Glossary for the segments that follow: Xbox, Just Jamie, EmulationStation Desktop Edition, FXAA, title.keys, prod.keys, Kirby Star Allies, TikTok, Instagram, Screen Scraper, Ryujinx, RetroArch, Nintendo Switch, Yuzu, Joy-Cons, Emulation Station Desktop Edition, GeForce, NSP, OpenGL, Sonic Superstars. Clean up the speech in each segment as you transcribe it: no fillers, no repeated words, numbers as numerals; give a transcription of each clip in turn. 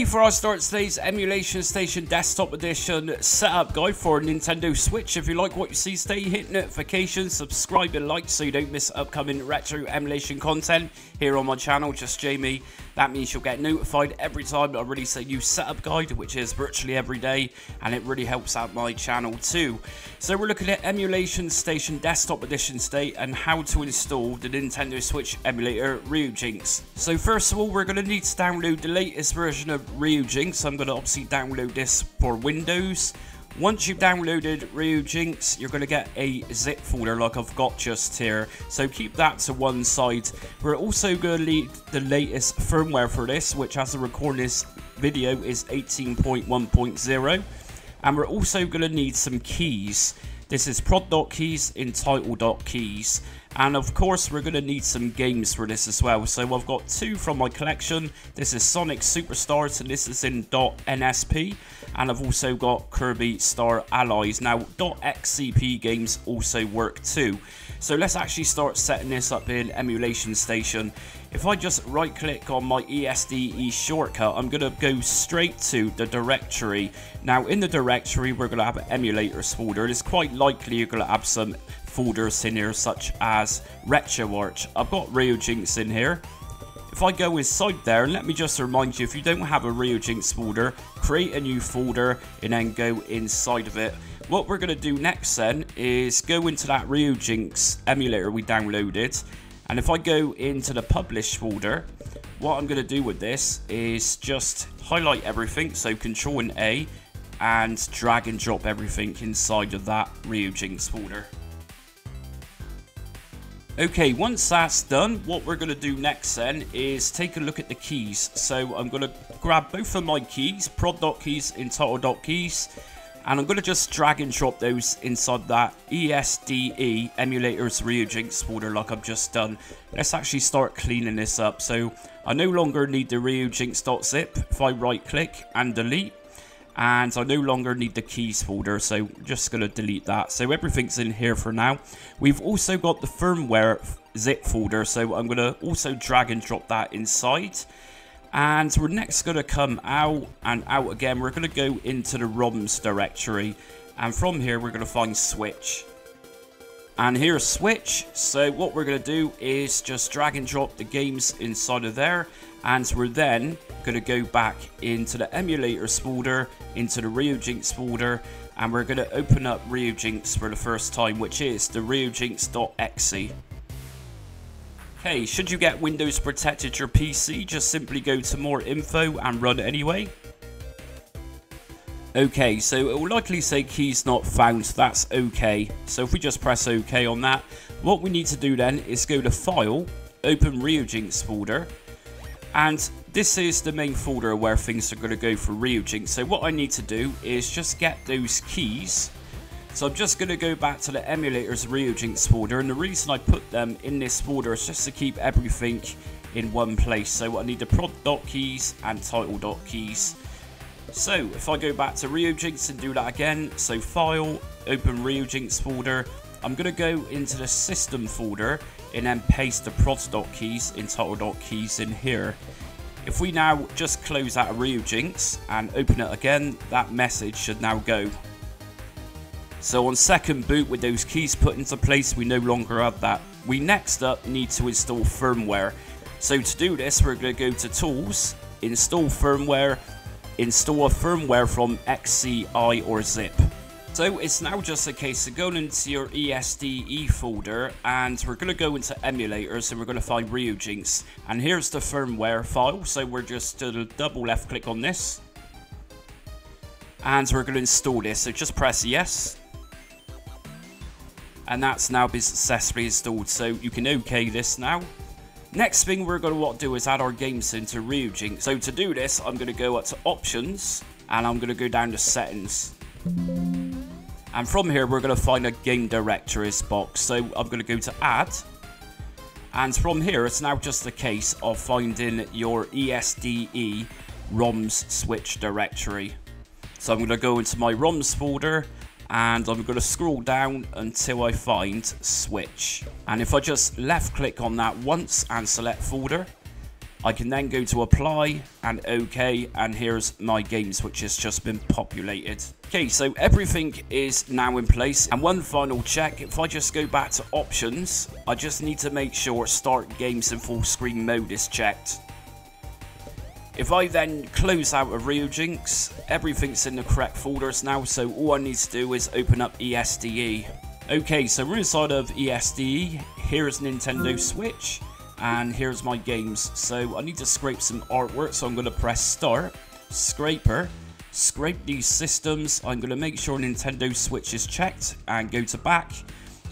Today for our start, today's Emulation Station Desktop Edition setup guide for Nintendo Switch. If you like what you see today, hit notifications, subscribe and like so you don't miss upcoming retro emulation content here on my channel, just Jamie. That means you'll get notified every time I release a new setup guide, which is virtually every day, and it really helps out my channel too. So we're looking at Emulation Station Desktop Edition today and how to install the Nintendo Switch emulator Ryujinx. So first of all, we're going to need to download the latest version of Ryujinx. I'm going to obviously download this for Windows. Once you've downloaded Ryujinx, you're going to get a zip folder like I've got just here, so keep that to one side. We're also going to need the latest firmware for this, which as I record this video is 18.1.0, and we're also going to need some keys. This is prod.keys and title.keys. And of course we're going to need some games for this as well. So I've got two from my collection. This is Sonic Superstars and this is in .nsp. And I've also got Kirby Star Allies. Now .xcp games also work too. So let's actually start setting this up in Emulation Station. If I just right click on my ESDE shortcut, I'm going to go straight to the directory. Now in the directory we're going to have an emulators folder. It's quite likely you're going to have some folders in here such as RetroArch. I've got Ryujinx in here. If I go inside there, and let me just remind you, if you don't have a Ryujinx folder, create a new folder and then go inside of it. What we're going to do next then is go into that Ryujinx emulator we downloaded, and if I go into the publish folder, what I'm going to do with this is just highlight everything, so Control and A, and drag and drop everything inside of that Ryujinx folder. Okay, once that's done, what we're going to do next then is take a look at the keys. So I'm going to grab both of my keys, prod.keys and title.keys, and I'm going to just drag and drop those inside that ESDE emulators Ryujinx folder like I've just done. Let's actually start cleaning this up. So I no longer need the Ryujinx.zip if I right click and delete. And I no longer need the keys folder, so I'm just going to delete that. So everything's in here for now. We've also got the firmware zip folder, so I'm going to also drag and drop that inside. And we're next going to come out and out again. We're going to go into the ROMs directory. And from here, we're going to find Switch. And here's Switch. So what we're going to do is just drag and drop the games inside of there. And we're then going to go back into the emulators folder, into the Ryujinx folder, and we're going to open up Ryujinx for the first time, which is the Ryujinx.exe. Hey, should you get Windows protected your PC, just simply go to more info and run anyway. Okay, so it will likely say keys not found, that's okay. So if we just press OK on that, what we need to do then is go to File, open Ryujinx folder, and this is the main folder where things are going to go for Ryujinx. So what I need to do is just get those keys. So I'm just going to go back to the emulators Ryujinx folder, and the reason I put them in this folder is just to keep everything in one place. So I need the prod.keys and title.keys. So if I go back to Ryujinx and do that again, so File, open Ryujinx folder, I'm going to go into the system folder and then paste the prod.keys and title.keys in here. If we now just close out Ryujinx and open it again, that message should now go. So on second boot, with those keys put into place, we no longer have that. We next up need to install firmware. So to do this, we're going to go to Tools, Install Firmware, install a firmware from XCI or zip. So it's now just a case of going into your ESDE folder, and we're going to go into emulators and we're going to find Ryujinx, and here's the firmware file. So we're just going to double left click on this and we're going to install this, so just press yes, and that's now been successfully installed, so you can OK this now. Next thing we're going to want to do is add our games into Ryujinx. So to do this, I'm going to go up to Options and I'm going to go down to Settings. And from here we're going to find a game directories box, so I'm going to go to Add, and from here it's now just a case of finding your ESDE ROMs Switch directory. So I'm going to go into my ROMs folder and I'm going to scroll down until I find Switch, and if I just left click on that once and select folder, I can then go to apply and OK, and here's my games which has just been populated. Okay, so everything is now in place, and one final check, if I just go back to options, I just need to make sure start games in full screen mode is checked. If I then close out of Ryujinx, everything's in the correct folders now, so all I need to do is open up ESDE. Okay, so we're inside of ESDE, here's Nintendo Switch, and here's my games. So I need to scrape some artwork, so I'm going to press Start, Scraper, scrape these systems. I'm going to make sure Nintendo Switch is checked and go to back.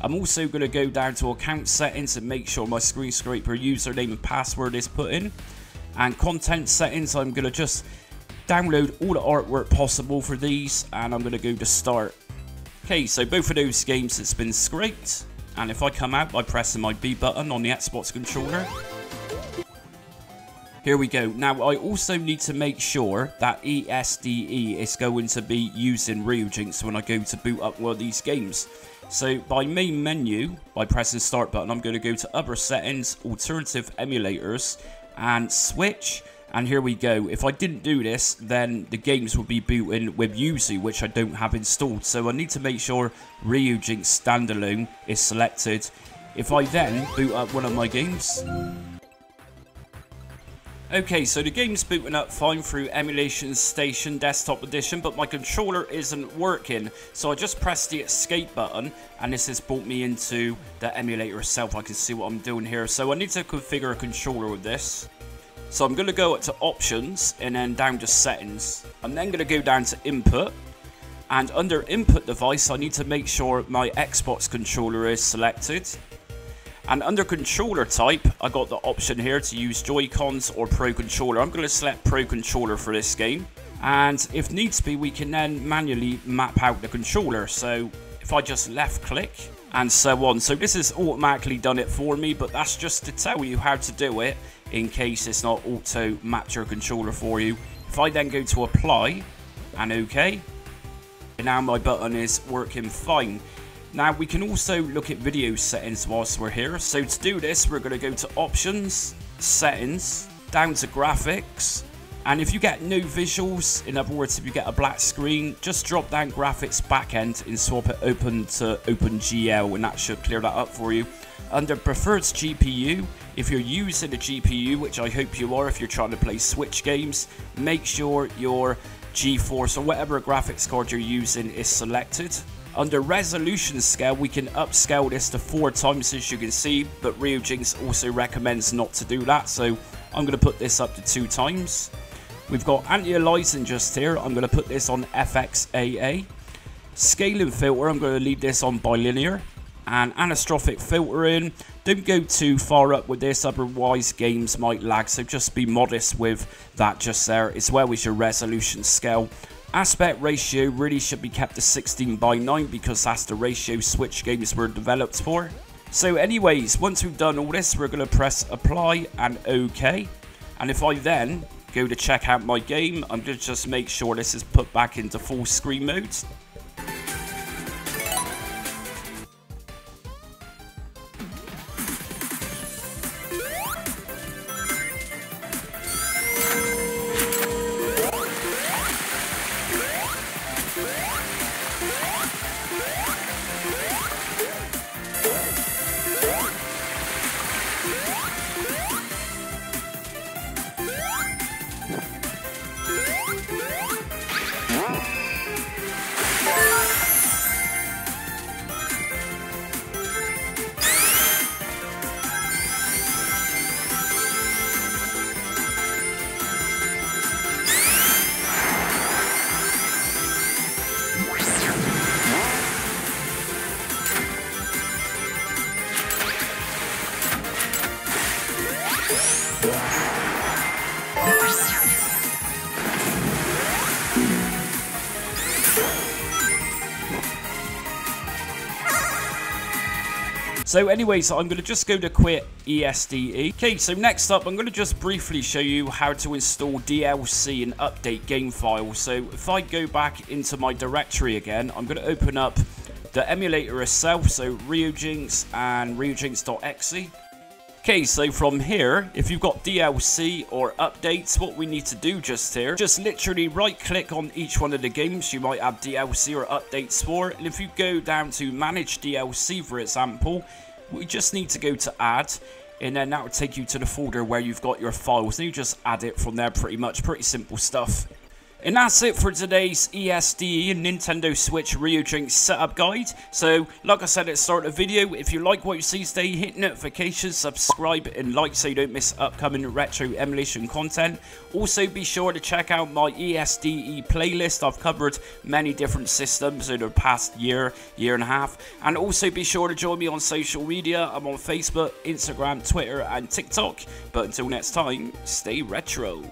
I'm also going to go down to account settings and make sure my Screen Scraper username and password is put in. And content settings, I'm going to just download all the artwork possible for these, and I'm going to go to start. Okay, so both of those games it's been scraped, and if I come out by pressing my B button on the Xbox controller, here we go. Now I also need to make sure that ESDE is going to be using Ryujinx when I go to boot up one of these games. So by main menu, by pressing start button, I'm going to go to other settings, alternative emulators, and Switch, and here we go. If I didn't do this, then the games would be booting with Yuzu, which I don't have installed, so I need to make sure Ryujinx Standalone is selected. If I then boot up one of my games, okay, so the game's booting up fine through Emulation Station Desktop Edition, but my controller isn't working, so I just pressed the escape button, and this has brought me into the emulator itself. I can see what I'm doing here, so I need to configure a controller with this. So I'm going to go up to Options, and then down to Settings. I'm then going to go down to Input, and under Input Device, I need to make sure my Xbox controller is selected. And under controller type, I got the option here to use Joy-Cons or Pro Controller. I'm going to select Pro Controller for this game. And if needs be, we can then manually map out the controller. So if I just left click and so on. So this has automatically done it for me, but that's just to tell you how to do it in case it's not auto mapped your controller for you. If I then go to apply and OK, and now my button is working fine. Now we can also look at video settings whilst we're here. So to do this, we're going to go to options, settings, down to graphics. And if you get no visuals, in other words, if you get a black screen, just drop down graphics backend and swap it open to OpenGL, and that should clear that up for you. Under preferred GPU, if you're using a GPU, which I hope you are if you're trying to play Switch games, make sure your GeForce or whatever graphics card you're using is selected. Under resolution scale, we can upscale this to 4x, as you can see, but Ryujinx also recommends not to do that, so I'm going to put this up to 2x. We've got anti-aliasing just here, I'm going to put this on FXAA. Scaling filter, I'm going to leave this on bilinear. And anastrophic filtering, don't go too far up with this, otherwise games might lag, so just be modest with that just there, as well as your resolution scale. Aspect ratio really should be kept to 16:9 because that's the ratio Switch games were developed for. So anyways, once we've done all this, we're going to press apply and OK. And if I then go to check out my game, I'm going to just make sure this is put back into full screen mode. So anyways, I'm going to just go to quit ESDE. Okay, so next up, I'm going to just briefly show you how to install DLC and update game files. So if I go back into my directory again, I'm going to open up the emulator itself, so Ryujinx and Ryujinx.exe. Okay, so from here, if you've got DLC or updates, what we need to do just here, just literally right click on each one of the games you might have DLC or updates for, and if you go down to manage DLC, for example, we just need to go to add, and then that will take you to the folder where you've got your files, and you just add it from there. Pretty much, pretty simple stuff. And that's it for today's ESDE and Nintendo Switch Ryujinx setup guide. So, like I said at the start of the video, if you like what you see today, hit notifications, subscribe and like so you don't miss upcoming retro emulation content. Also, be sure to check out my ESDE playlist. I've covered many different systems in the past year, year and a half. And also be sure to join me on social media. I'm on Facebook, Instagram, Twitter and TikTok. But until next time, stay retro.